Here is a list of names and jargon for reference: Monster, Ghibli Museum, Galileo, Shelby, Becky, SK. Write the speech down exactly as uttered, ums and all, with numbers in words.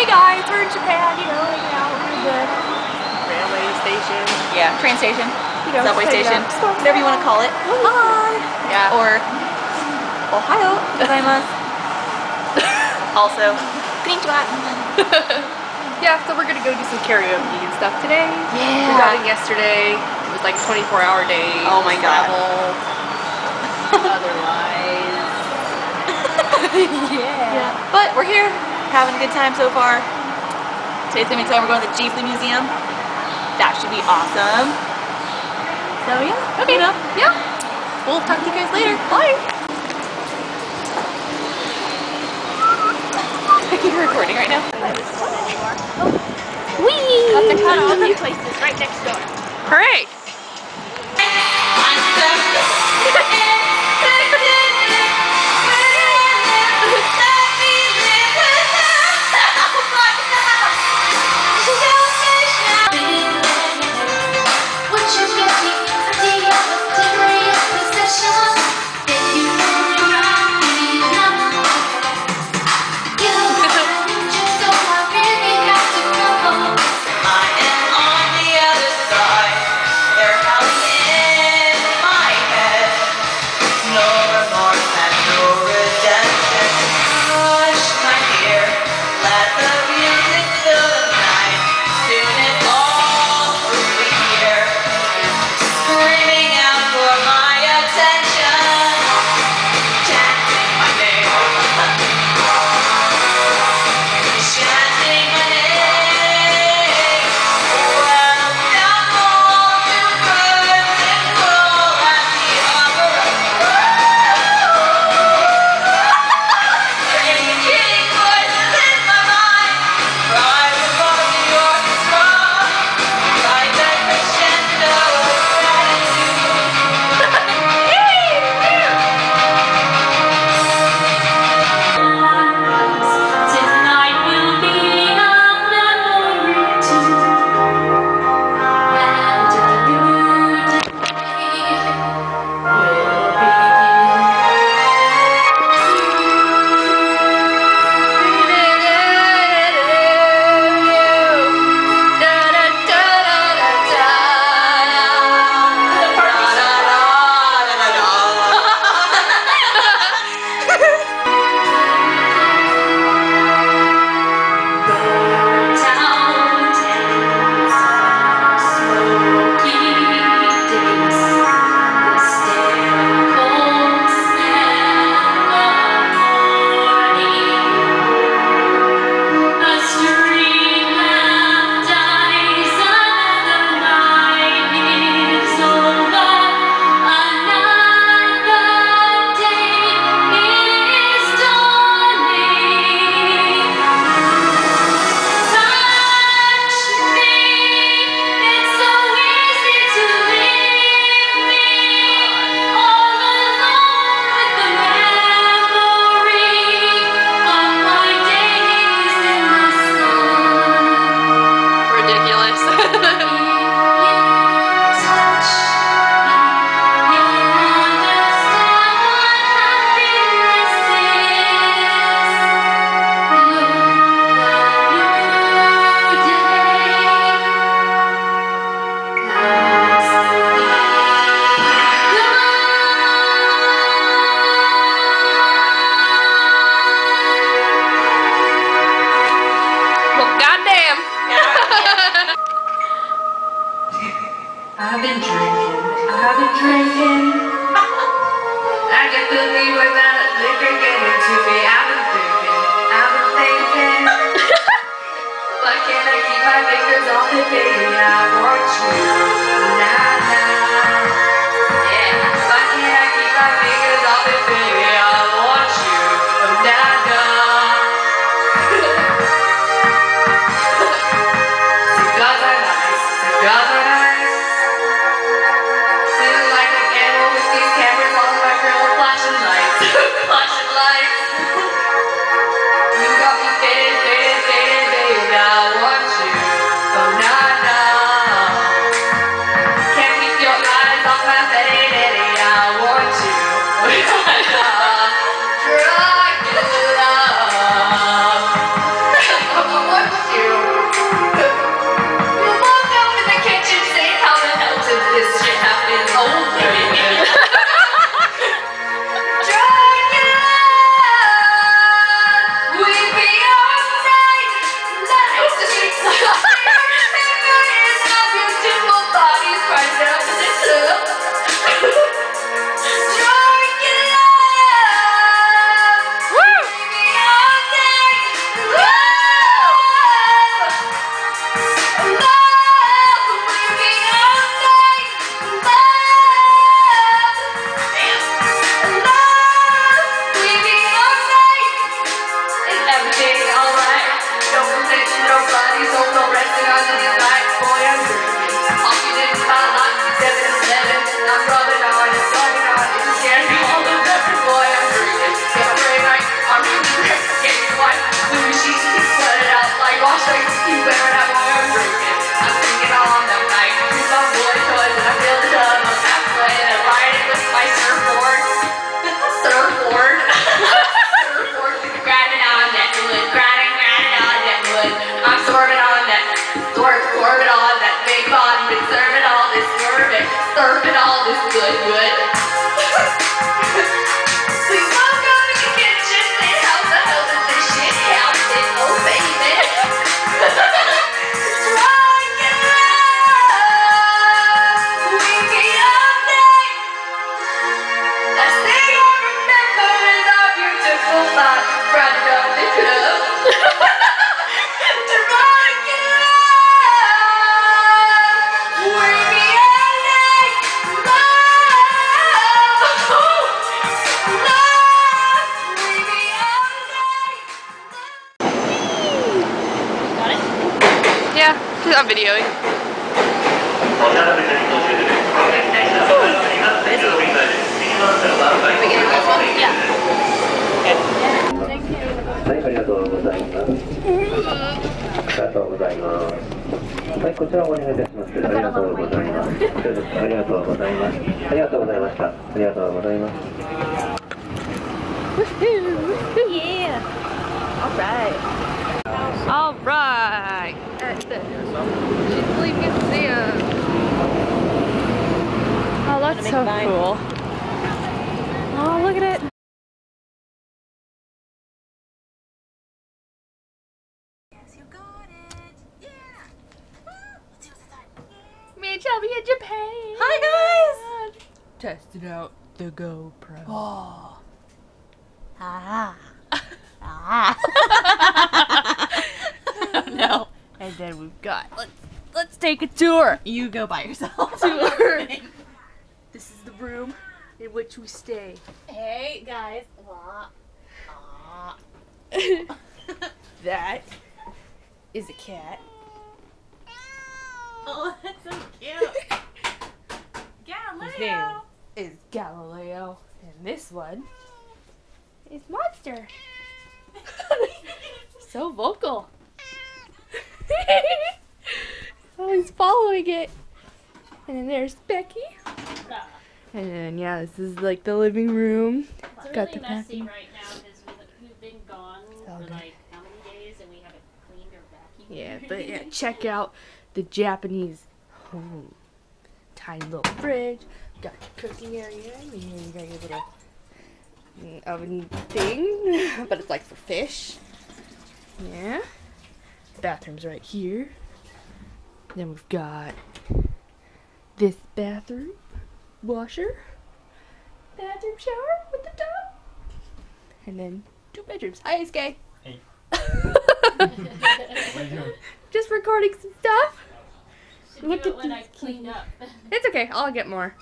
hey guys, we're in Japan, you know, hanging out, we're good. Railway station. Yeah, train station, you know, subway station, whatever you want to call it. Hi! Yeah. Or, Ohio, gozaimasu. Also, konnichiwa. Yeah, so we're gonna go do some karaoke and stuff today. Yeah. We got it yesterday. It was like a twenty-four hour day. Oh my god. Other lives. Yeah. Yeah. But we're here, having a good time so far. Today's gonna be time. We're going to the Ghibli Museum. That should be awesome. So yeah. Okay. You know, yeah. We'll talk to you guys later. Bye. You're recording right now? Oh. Whee! Got the cut off new places right next door. Hooray! I've been drinking, I've been drinking. I can believe without a liquor getting to me. I've been thinking, I've been thinking. Why can't I keep my fingers off the baby? I want you, nah, nah. Yeah, why can't I keep my fingers off the baby? I want you, nah, nah. Cigars are nice, cigars are nice. I I'm videoing. Woohoo! Yeah! Alright. All right, at the Ghibli Museum. Oh, that's so cool. Oh, look at it. Yes, you got it. Yeah. Let's do it. Me and Shelby in Japan. Hi, guys. Tested out the GoPro. Oh. Ah. Ah. No. And then we've got let's let's take a tour. You go by yourself. Tour. This is the room in which we stay. Hey guys. That is a cat. Oh, that's so cute. Galileo. His name is Galileo. And this one is Monster. So vocal. Oh, he's following it. And then there's Becky. And then, yeah, this is like the living room. It's got really the messy right now because we've been gone for like how many days and we haven't cleaned or vacuumed. Yeah, but yeah, check out the Japanese home. Tiny little fridge. Got the cooking area. I mean, you got your little oven thing, but it's like for fish. Yeah. Bathroom's right here. Then we've got this bathroom, washer, bathroom shower with the tub, and then two bedrooms. Hi, S K. Hey. Just recording some stuff. Should do it when I clean up. It's okay. I'll get more.